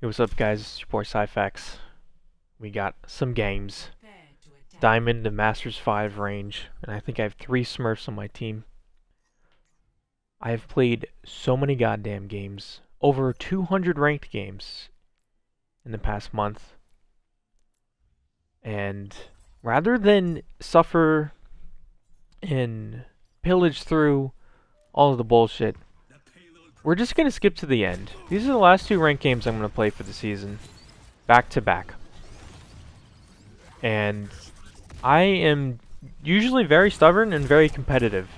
Yo, what's up guys, it's your boy Syfax. We got some games. Diamond to Masters 5 range, and I think I have 3 Smurfs on my team. I have played so many goddamn games, over 200 ranked games in the past month. And rather than suffer and pillage through all of the bullshit, we're just going to skip to the end. These are the last 2 ranked games I'm going to play for the season, back to back. And I am usually very stubborn and very competitive,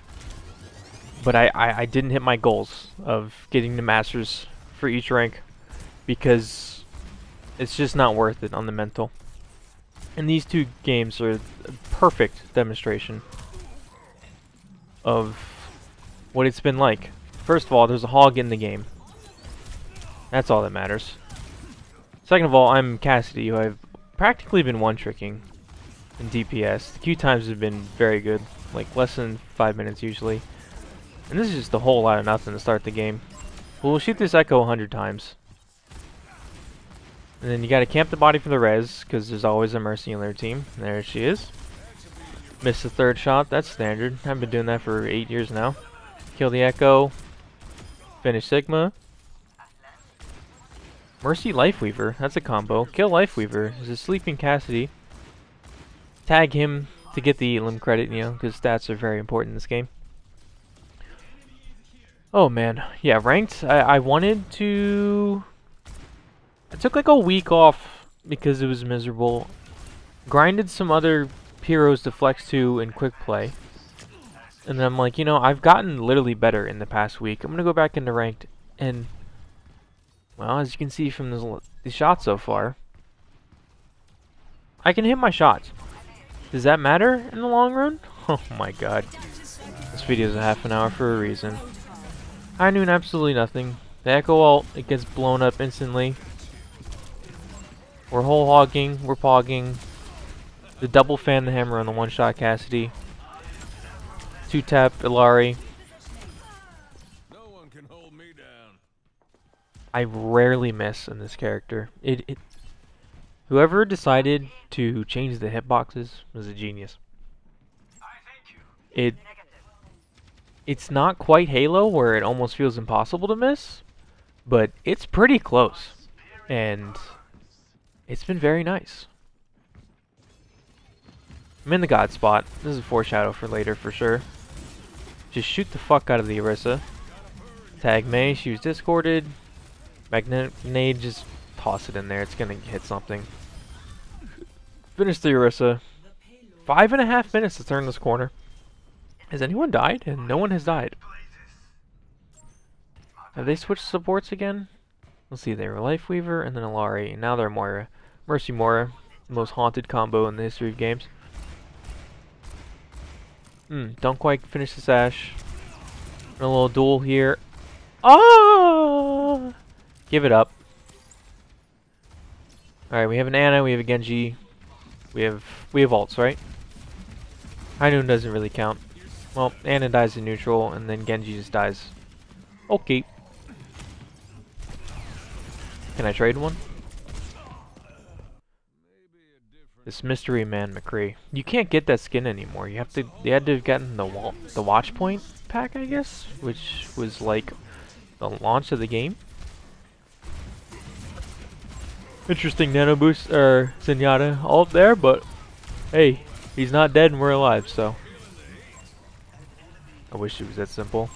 but I didn't hit my goals of getting the Masters for each rank because it's just not worth it on the mental. And these 2 games are a perfect demonstration of what it's been like. First of all, there's a hog in the game. That's all that matters. Second of all, I'm Cassidy, who I've practically been one-tricking in DPS. The Q times have been very good, like less than 5 minutes usually. And this is just a whole lot of nothing to start the game. But we'll shoot this Echo 100 times. And then you gotta camp the body for the res, because there's always a Mercy on their team. There she is. Missed the 3rd shot, that's standard. I've been doing that for 8 years now. Kill the Echo. Finish Sigma. Mercy Lifeweaver, that's a combo. Kill Lifeweaver, this is sleeping Cassidy. Tag him to get the elim credit, you know, because stats are very important in this game. Oh man, yeah, ranked, I wanted to... I took like a week off because it was miserable. Grinded some other heroes to flex to in quick play. And then I'm like, you know, I've gotten literally better in the past week. I'm going to go back into ranked. And, well, as you can see from these shots so far, I can hit my shots. Does that matter in the long run? Oh my god. This video is a half an hour for a reason. I knew absolutely nothing. The Echo ult, it gets blown up instantly. We're whole hogging, we're pogging. The double fan the hammer on the one-shot Cassidy. 2-tap Ilari. No one can hold me down. I rarely miss in this character. Whoever decided to change the hitboxes was a genius. It's not quite Halo where it almost feels impossible to miss, but it's pretty close. And it's been very nice. I'm in the god spot. This is a foreshadow for later for sure. Just shoot the fuck out of the Orisa. Tag Mei, she was discorded. Magnet Nade, just toss it in there. It's gonna hit something. Finish the Orisa. 5.5 minutes to turn this corner. Has anyone died? And no one has died. Have they switched supports again? Let's see, they were Lifeweaver and then Ilari, and now they're Moira. Mercy Moira, the most haunted combo in the history of games. Don't quite finish this Ashe. A little duel here. Oh! Give it up. Alright, we have an Ana, we have a Genji. We have ults, right? High Noon doesn't really count. Well, Ana dies in neutral, and then Genji just dies. Okay. Can I trade one? This mystery man McCree. You can't get that skin anymore. They had to have gotten the watch point pack, I guess, which was like the launch of the game. Interesting nano boost or Zenyatta ult there, but hey, he's not dead and we're alive, so I wish it was that simple.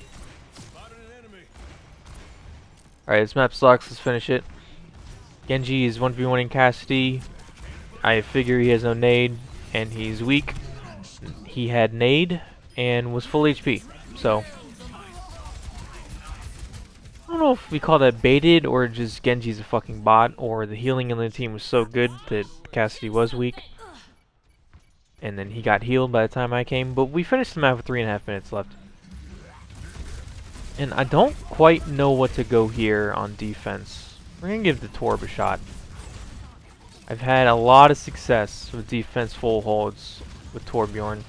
Alright, this map sucks, let's finish it. Genji is 1v1ing Cassidy. I figure he has no nade, and he's weak. He had nade, and was full HP, so... I don't know if we call that baited, or just Genji's a fucking bot, or the healing in the team was so good that Cassidy was weak. And then he got healed by the time I came, but we finished the map with 3.5 minutes left. And I don't quite know what to go here on defense. We're gonna give the Torb a shot. I've had a lot of success with defense full holds with Torbjorn.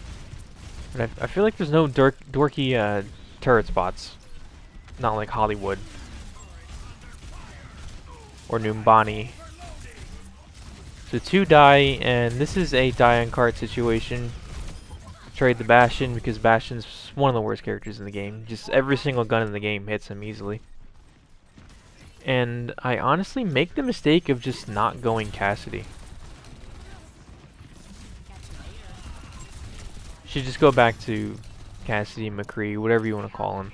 But I feel like there's no dorky turret spots. Not like Hollywood. or Numbani. So two die, and this is a die on card situation. Trade the Bastion, because Bastion's one of the worst characters in the game. Just every single gun in the game hits him easily. And I honestly make the mistake of just not going Cassidy. Should just go back to Cassidy, McCree, whatever you want to call him.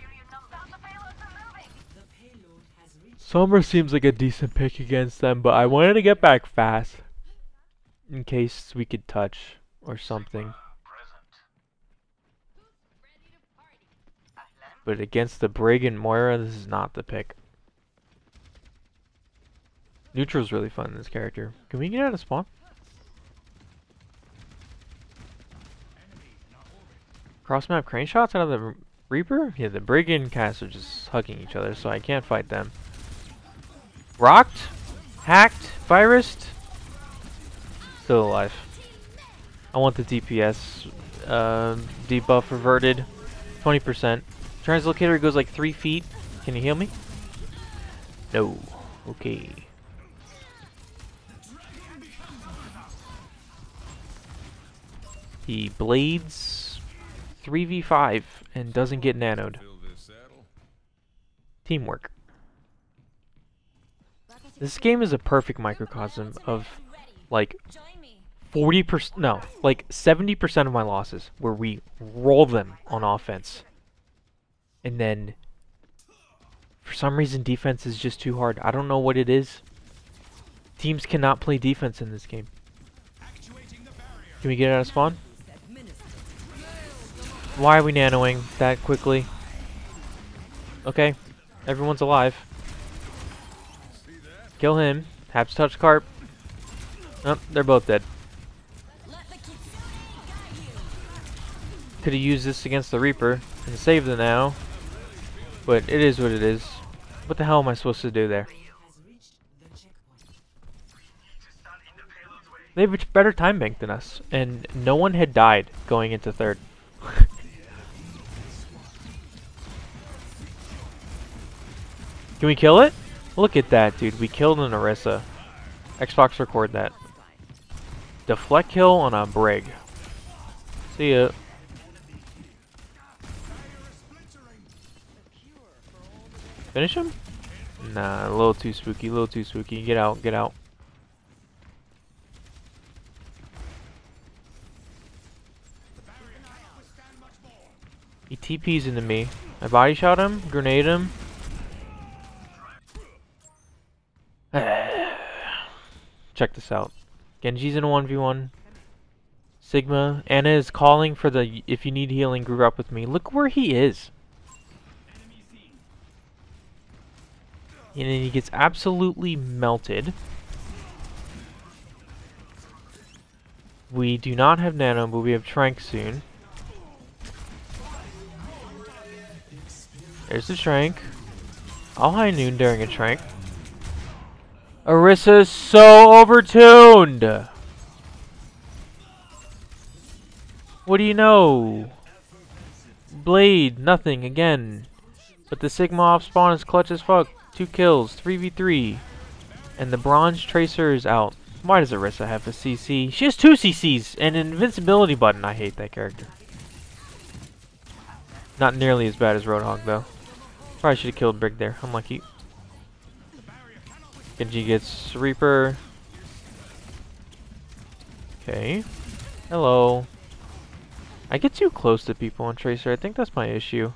Sombra seems like a decent pick against them, but I wanted to get back fast in case we could touch or something. But against the Brig and Moira, this is not the pick. Neutral's really fun, this character. Can we get out of spawn? Cross map crane shots out of the Reaper? Yeah, the Brig and Cass are just hugging each other, so I can't fight them. Rocked? Hacked? Virused? Still alive. I want the DPS debuff reverted. 20%. Translocator goes like 3 feet. Can you heal me? No. Okay. He blades 3v5 and doesn't get nanoed. Teamwork. This game is a perfect microcosm of like 40%, no, like 70% of my losses where we roll them on offense. And then, for some reason, defense is just too hard. I don't know what it is. Teams cannot play defense in this game. Can we get out of spawn? Why are we nanoing that quickly? Okay, everyone's alive. Kill him. Haps touch carp. Oh, they're both dead. Could have used this against the Reaper and saved the now. But it is what it is. What the hell am I supposed to do there? They have a better time bank than us, and no one had died going into third. Can we kill it? Look at that, dude. We killed an Orisa. Xbox, record that. Deflect kill on a Brig. See ya. Finish him? Nah, a little too spooky, a little too spooky. Get out, get out. He TPs into me. I body shot him, grenade him. Check this out. Genji's in a 1v1. Sigma. Ana is calling for the, if you need healing, group up with me. Look where he is. And then he gets absolutely melted. We do not have nano, but we have Trank soon. There's the Trank. I'll high noon during a Trank. Orisa's so overtuned! What do you know? Blade, nothing again. But the Sigma off spawn is clutch as fuck. 2 kills, 3v3, and the bronze Tracer is out. Why does Orisa have a CC? She has 2 CCs and an invincibility button. I hate that character. Not nearly as bad as Roadhog though. Probably should have killed Brig there. Unlucky. Genji gets Reaper. Okay. Hello. I get too close to people on Tracer. I think that's my issue.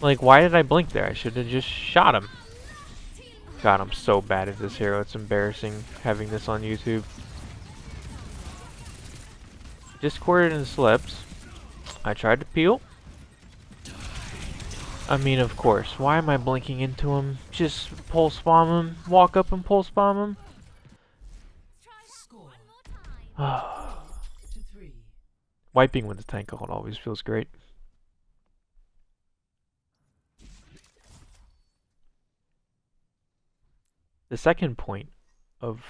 Like, why did I blink there? I should have just shot him. God, I'm so bad at this hero. It's embarrassing having this on YouTube. Discorded and slept. I tried to peel. I mean, of course. Why am I blinking into him? Just pulse bomb him. Walk up and pulse bomb him. Wiping with the tank hold always feels great. The second point of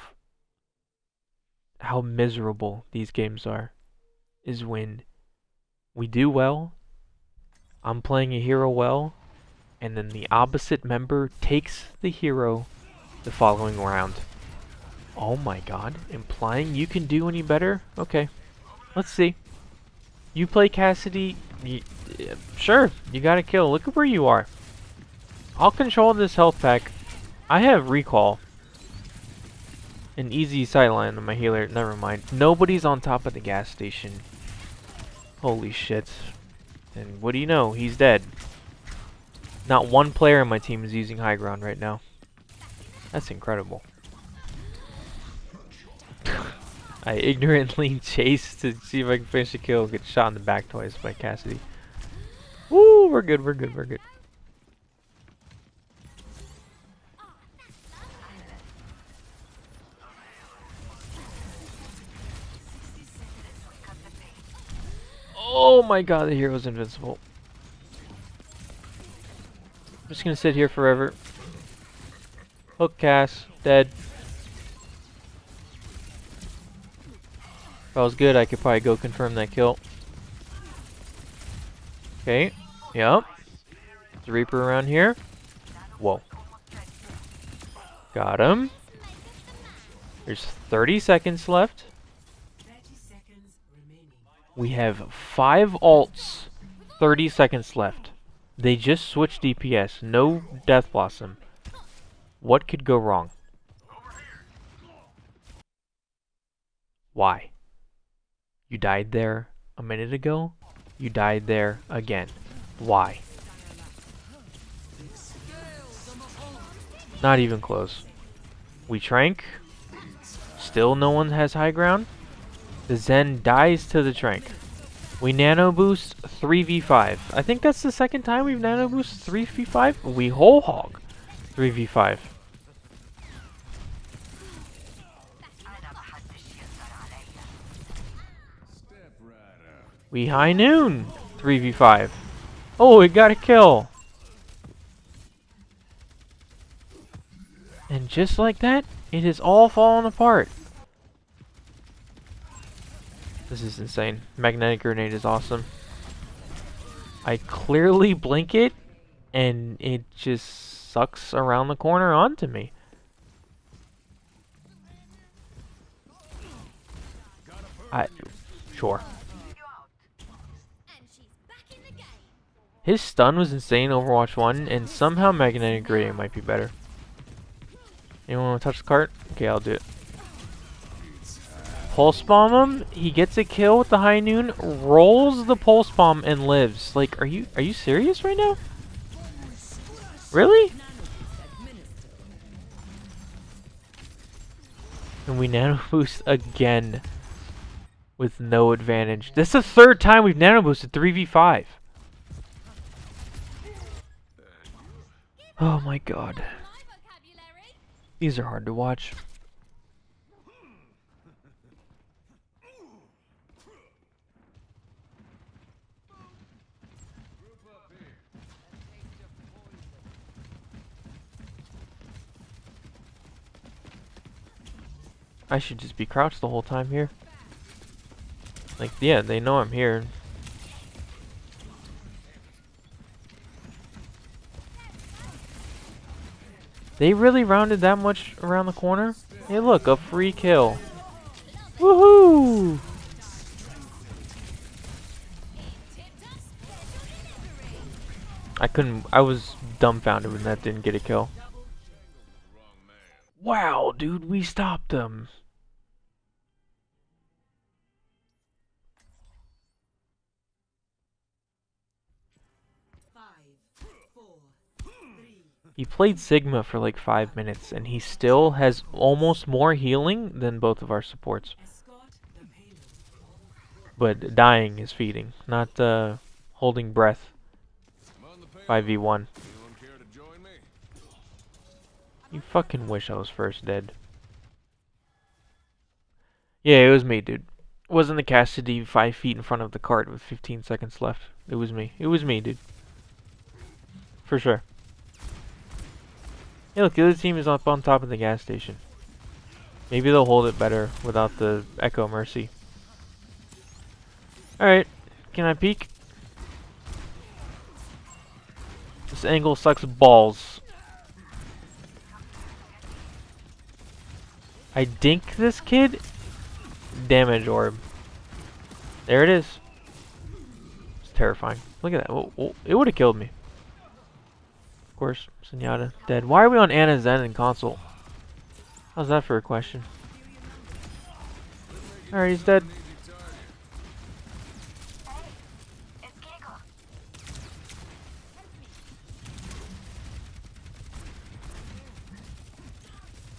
how miserable these games are is when we do well, I'm playing a hero well, and then the opposite member takes the hero the following round. Oh my god, implying you can do any better? Okay, let's see. You play Cassidy, sure, you gotta kill. Look at where you are. I'll control this health pack. I have recall. An easy sideline on my healer, never mind. Nobody's on top of the gas station. Holy shit. And what do you know, he's dead. Not one player in my team is using high ground right now. That's incredible. I ignorantly chased to see if I can finish the kill, get shot in the back twice by Cassidy. Woo, we're good, we're good, we're good. Oh my god, the hero's invincible. I'm just gonna sit here forever. Hook Cass, dead. If I was good, I could probably go confirm that kill. Okay, yep. There's a Reaper around here. Whoa. Got him. There's 30 seconds left. We have 5 alts, 30 seconds left. They just switched DPS, no Death Blossom. What could go wrong? Why? You died there a minute ago. You died there again. Why? Not even close. We trank. Still no one has high ground. The Zen dies to the trank. We nano boost 3v5. I think that's the second time we've nano boost 3v5. We whole hog 3v5. We high noon 3v5. Oh, we got a kill. And just like that, it has all fallen apart. This is insane. Magnetic grenade is awesome. I clearly blink it, and it just sucks around the corner onto me. Sure. His stun was insane in Overwatch 1, and somehow Magnetic Gradient might be better. Anyone want to touch the cart? Okay, I'll do it. Pulse bomb him, he gets a kill with the high noon, rolls the pulse bomb and lives. Like, are you serious right now? Really? And we nano boost again with no advantage. That's the third time we've nano boosted 3v5. Oh my god. These are hard to watch. I should just be crouched the whole time here. Like, yeah, they know I'm here. They really rounded that much around the corner? Hey look, a free kill. Woohoo! I was dumbfounded when that didn't get a kill. Wow, dude, we stopped them. He played Sigma for like 5 minutes, and he still has almost more healing than both of our supports. But dying is feeding, not holding breath. 5v1. You fucking wish I was first dead. Yeah, it was me, dude. It wasn't the Cassidy 5 feet in front of the cart with 15 seconds left. It was me. It was me, dude. For sure. Hey, look, the other team is up on top of the gas station. Maybe they'll hold it better without the Echo Mercy. Alright, can I peek? This angle sucks balls. I dink this kid. Damage orb. There it is. It's terrifying. Look at that. Oh, it would have killed me. Of course, Sunyata dead. Why are we on Ana, Zen, and console? How's that for a question? Alright, he's dead.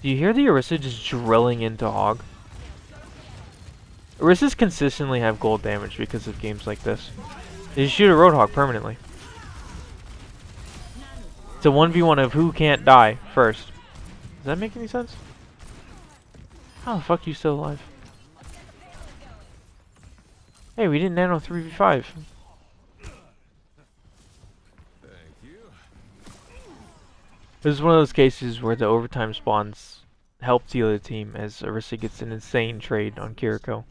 Do you hear the Orisa just drilling into Hog? Orisas consistently have gold damage because of games like this. They just shoot a Roadhog permanently. It's a 1v1 of who can't die first. Does that make any sense? How the fuck are you still alive? Hey, we didn't nano 3v5. This is one of those cases where the overtime spawns help the other team as Orisa gets an insane trade on Kiriko.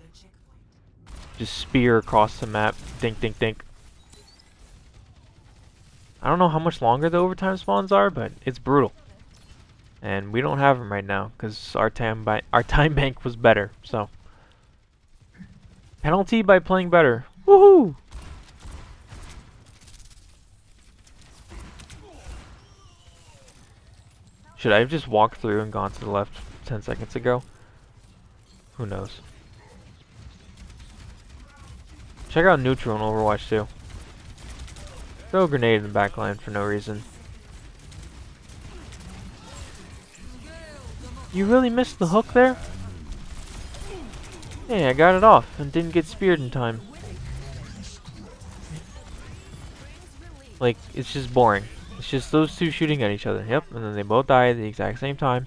Just spear across the map. Dink, dink, dink. I don't know how much longer the overtime spawns are, but it's brutal. And we don't have them right now because our time bank was better. So, penalty by playing better. Woohoo! Should I have just walked through and gone to the left 10 seconds ago? Who knows? Check out neutral in Overwatch 2. Throw a grenade in the backline for no reason. You really missed the hook there? Hey, I got it off and didn't get speared in time. Like, it's just boring. It's just those two shooting at each other. Yep, and then they both die at the exact same time.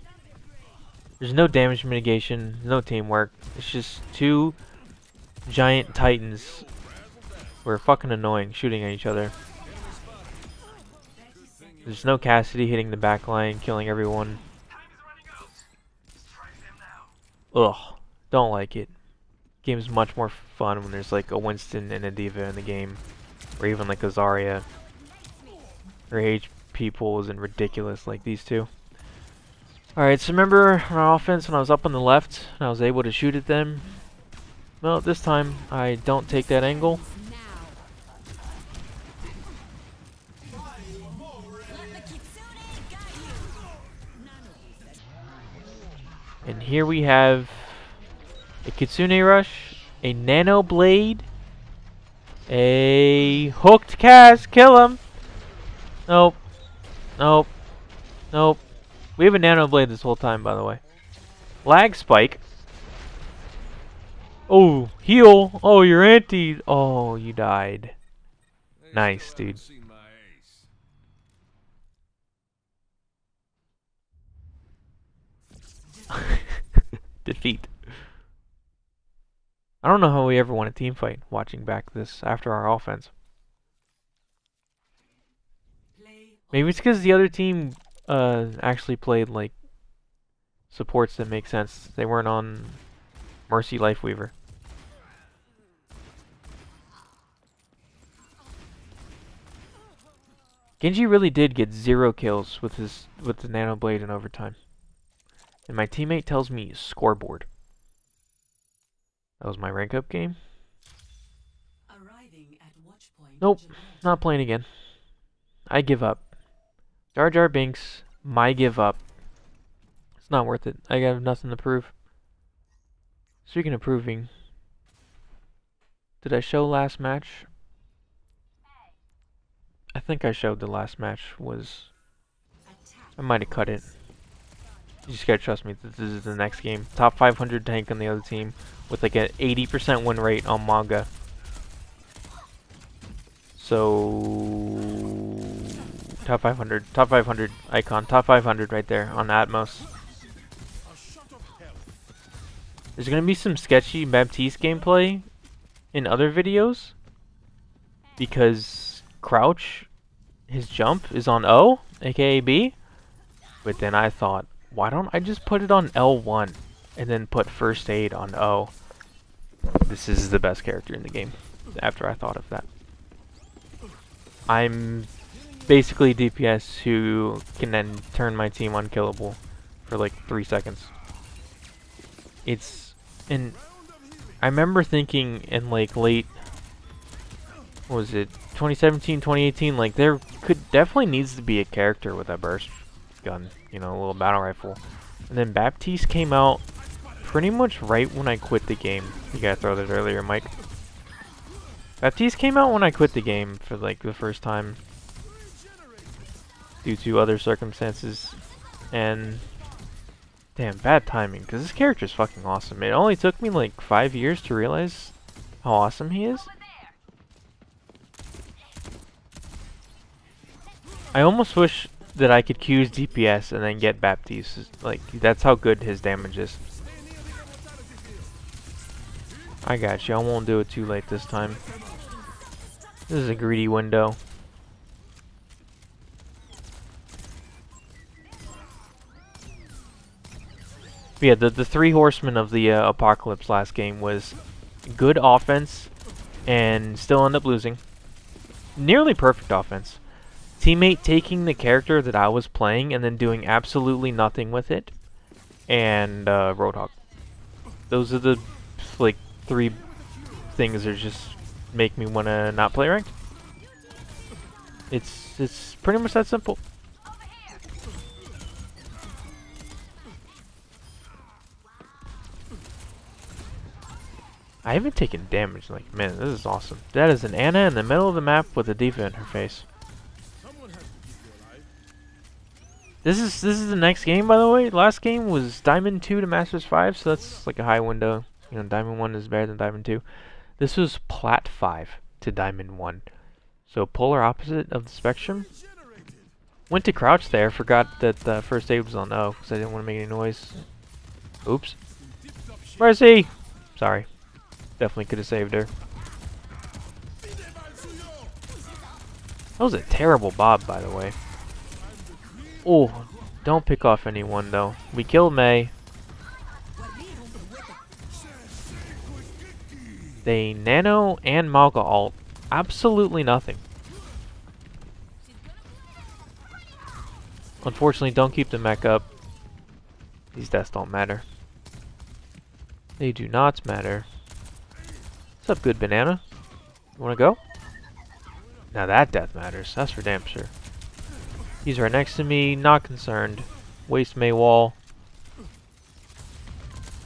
There's no damage mitigation, no teamwork. It's just two giant titans who are fucking annoying shooting at each other. There's no Cassidy hitting the back line, killing everyone. Ugh, don't like it. Game's much more fun when there's like a Winston and a D.Va in the game, or even like a Zarya. Her HP pool isn't ridiculous like these two. Alright, so remember on offense when I was up on the left and I was able to shoot at them? Well, this time I don't take that angle. And here we have a Kitsune Rush, a Nano Blade, a Hooked Cast, kill him! Nope. Nope. Nope. We have a Nano Blade this whole time, by the way. Lag spike. Oh, heal. Oh, you're anti. Oh, you died. Nice, dude. Defeat. I don't know how we ever won a team fight watching back this after our offense. Maybe it's because the other team actually played like supports that make sense. They weren't on Mercy Lifeweaver. Genji really did get 0 kills with his the Nano Blade in overtime. And my teammate tells me scoreboard. That was my rank up game. Nope, not playing again. I give up. Jar Jar Binks, my give up. It's not worth it. I have nothing to prove. Speaking of proving, did I show last match? I think I showed the last match was... I might have cut it. You just gotta trust me that this is the next game. Top 500 tank on the other team with like an 80% win rate on Mauga. So... Top 500 icon, top 500 right there on Atmos. There's gonna be some sketchy Baptiste gameplay in other videos because Crouch, his jump is on O, aka B. But then I thought, why don't I just put it on L1 and then put first aid on O? This is the best character in the game after I thought of that. I'm basically DPS who can then turn my team unkillable for like 3 seconds. It's, and I remember thinking in like late, what was it, 2017, 2018, like there could definitely needs to be a character with a burst gun, you know, a little battle rifle. And then Baptiste came out pretty much right when I quit the game. You gotta throw that earlier, Mike. Baptiste came out when I quit the game for like the first time due to other circumstances, and damn, bad timing, because this character is fucking awesome. It only took me like 5 years to realize how awesome he is. I almost wish that I could use DPS and then get Baptiste. Like, that's how good his damage is. I got you. I won't do it too late this time. This is a greedy window. But yeah, the three horsemen of the apocalypse last game was good offense and still end up losing. Nearly perfect offense. Teammate taking the character that I was playing and then doing absolutely nothing with it, and Roadhog. Those are the like three things that just make me want to not play ranked. It's pretty much that simple. I haven't taken damage. Like, man, this is awesome. That is an Ana in the middle of the map with a D.Va in her face. This is the next game, by the way. Last game was Diamond 2 to Masters 5, so that's like a high window. You know, Diamond 1 is better than Diamond 2. This was Plat 5 to Diamond 1. So polar opposite of the spectrum. Went to crouch there, forgot that the first aid was on O, because I didn't want to make any noise. Oops. Mercy! Sorry. Definitely could have saved her. That was a terrible bob, by the way. Oh, don't pick off anyone, though. We killed Mei. They nano and Mauga ult. Absolutely nothing. Unfortunately, don't keep the mech up. These deaths don't matter. They do not matter. What's up, good banana? You wanna go? Now that death matters. That's for damn sure. He's right next to me, not concerned. Waste May wall.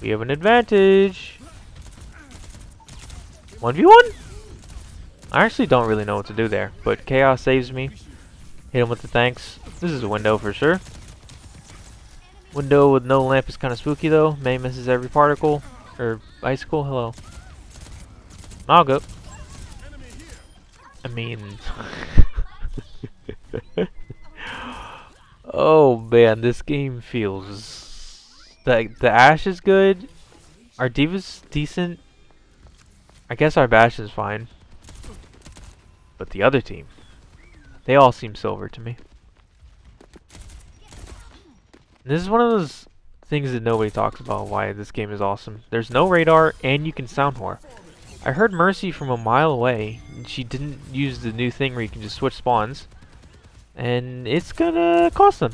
We have an advantage. 1v1? I actually don't really know what to do there, but Chaos saves me. Hit him with the thanks. This is a window for sure. Window with no lamp is kind of spooky though. May misses every particle. Or icicle, hello. I'll go. I mean... Oh man, this game feels like the Ashe is good, our D.Va's decent, I guess our Bastion's fine, but the other team, they all seem silver to me. And this is one of those things that nobody talks about, why this game is awesome. There's no radar and you can sound whore. I heard Mercy from a mile away, and she didn't use the new thing where you can just switch spawns. And it's gonna cost them.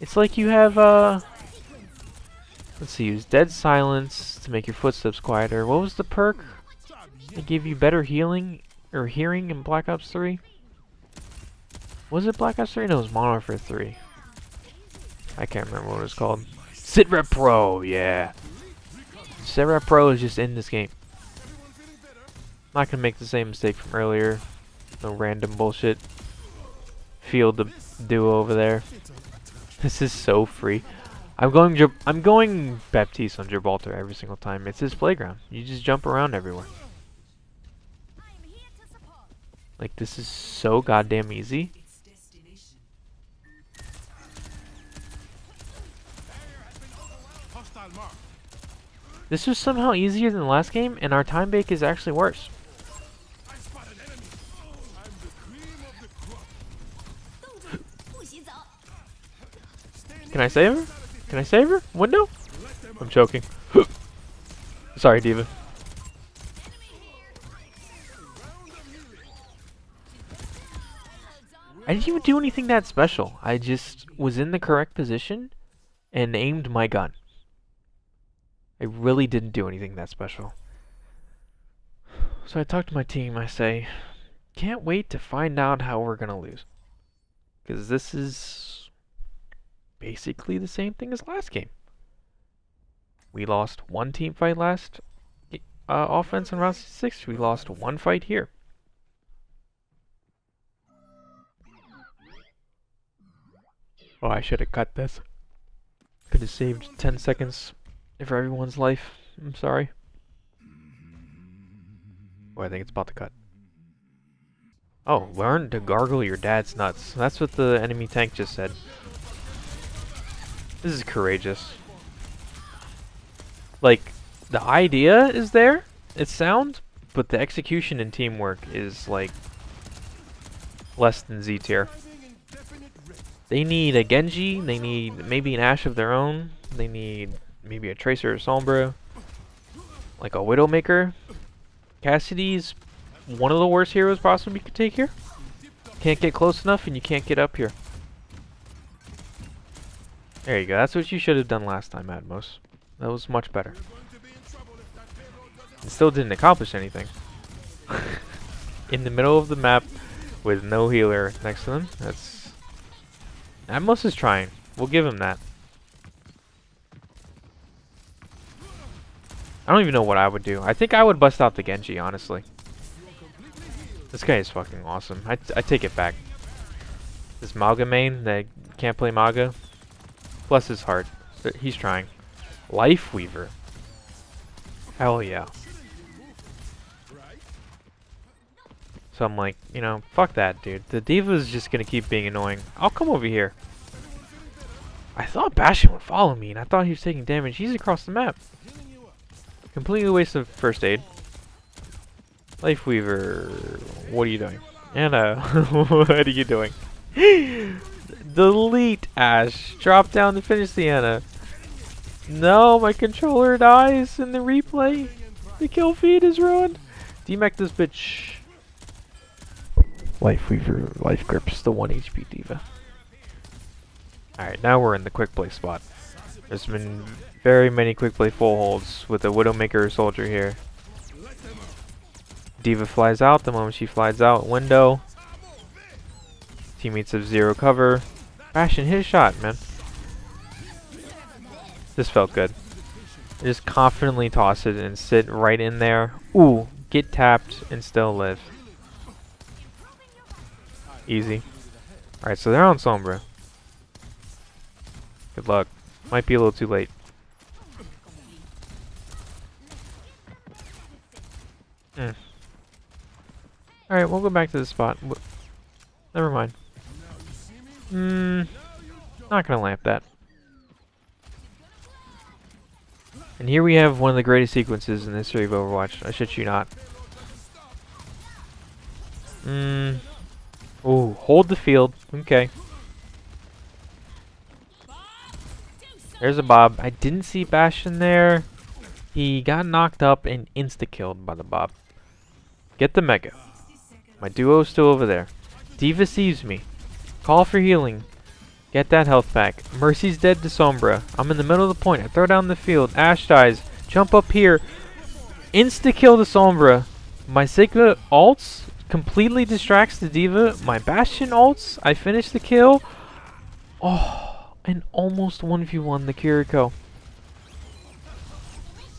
It's like you have, let's see, use Dead Silence to make your footsteps quieter. What was the perk? It gave you better healing, or hearing in Black Ops 3? Was it Black Ops 3? No, it was Modern Warfare 3. I can't remember what it was called. Sidrep Pro, yeah. Sidrep Pro is just in this game. Not gonna make the same mistake from earlier. No random bullshit. Field the duo over there. This is so free. I'm going Baptiste on Gibraltar every single time. It's his playground. You just jump around everywhere. Like, this is so goddamn easy. This was somehow easier than the last game, and our time bake is actually worse. Can I save her? Can I save her? Window? I'm choking. Sorry, D.Va. I didn't even do anything that special. I just was in the correct position and aimed my gun. I really didn't do anything that special. So I talked to my team. I say, can't wait to find out how we're going to lose. Because this is basically the same thing as last game. We lost one team fight last offense in round 6. We lost one fight here. Oh, I should have cut this. Could have saved 10 seconds for everyone's life. I'm sorry. Oh, I think it's about to cut. Oh, learn to gargle your dad's nuts. That's what the enemy tank just said. This is courageous. Like, the idea is there, it's sound, but the execution and teamwork is, like, less than Z tier. They need a Genji, they need maybe an Ashe of their own, they need maybe a Tracer or Sombra, like a Widowmaker. Cassidy's one of the worst heroes possibly you could take here. Can't get close enough and you can't get up here. There you go, that's what you should have done last time, Atmos. That was much better. It still didn't accomplish anything. In the middle of the map with no healer next to them, that's... Atmos is trying, we'll give him that. I don't even know what I would do. I think I would bust out the Genji, honestly. This guy is fucking awesome. I take it back. This Mauga main that can't play Mauga. Bless his heart. He's trying. Lifeweaver. Hell yeah. So I'm like, you know, fuck that, dude. The D.Va is just gonna keep being annoying. I'll come over here. I thought Bastion would follow me, and I thought he was taking damage. He's across the map. Completely waste of first aid. Lifeweaver, what are you doing? Ana, what are you doing? Delete Ashe. Drop down to finish the Ana. No, my controller dies in the replay. The kill feed is ruined. Demech this bitch. Lifeweaver, life grips the 1 HP D.Va. Alright, now we're in the quick play spot. There's been very many quick play full holds with a Widowmaker Soldier here. D.Va flies out. The moment she flies out, window. Teammates have zero cover. Fashion hit a shot, man. This felt good. Just confidently toss it and sit right in there. Ooh, get tapped and still live. Easy. Alright, so they're on Sombra. Good luck. Might be a little too late. Alright, we'll go back to the spot. Never mind. Not gonna lamp that. And here we have one of the greatest sequences in the history of Overwatch. I shit you not. Ooh, hold the field. Okay. There's a Bob. I didn't see Bastion there. He got knocked up and insta-killed by the Bob. Get the Mega. My duo's still over there. D.Va sees me. Call for healing. Get that health back. Mercy's dead to Sombra. I'm in the middle of the point. I throw down the field. Ashe dies. Jump up here. Insta-kill the Sombra. My Sigma ults completely distracts the D.Va. My Bastion ults. I finish the kill. Oh. And almost 1v1 the Kiriko.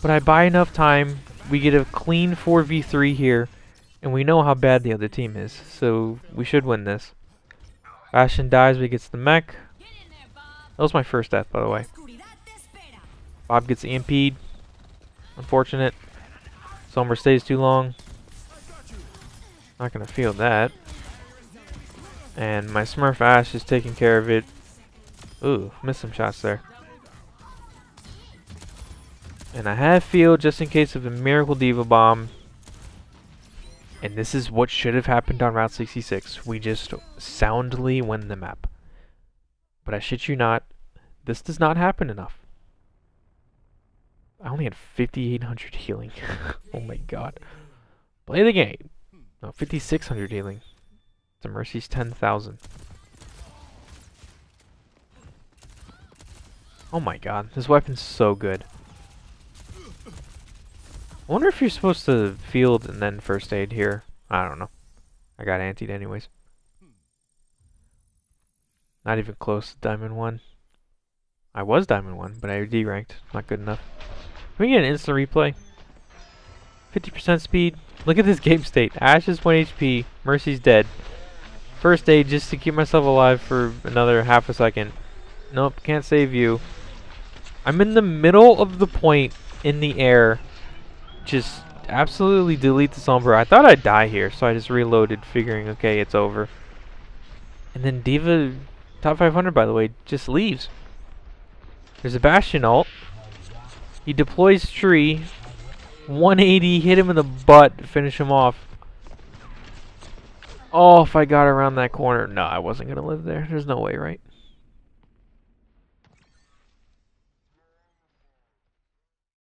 But I buy enough time, we get a clean 4v3 here, and we know how bad the other team is, so we should win this. Bastion dies, but he gets the mech. That was my first death, by the way. Bob gets EMP'd. Unfortunate. Sombra stays too long. Not gonna feel that. And my Smurf Ashe is taking care of it. Ooh, missed some shots there. And I have field just in case of a miracle D.Va bomb. And this is what should have happened on Route 66. We just soundly win the map. But I shit you not, this does not happen enough. I only had 5,800 healing. Oh my god. Play the game. No, 5,600 healing. The Mercy's 10,000. Oh my god, this weapon's so good. I wonder if you're supposed to field and then first aid here. I don't know. I got antied anyways. Not even close to Diamond 1. I was Diamond 1, but I D-ranked. Not good enough. Can we get an instant replay? 50% speed. Look at this game state. Ashe is 1 HP. Mercy's dead. First aid just to keep myself alive for another half a second. Nope, can't save you. I'm in the middle of the point in the air. Just absolutely delete the Sombra. I thought I'd die here, so I just reloaded, figuring, okay, it's over. And then D.Va, top 500, by the way, just leaves. There's a Bastion ult. He deploys tree. 180, hit him in the butt, finish him off. Oh, if I got around that corner. No, I wasn't going to live there. There's no way, right?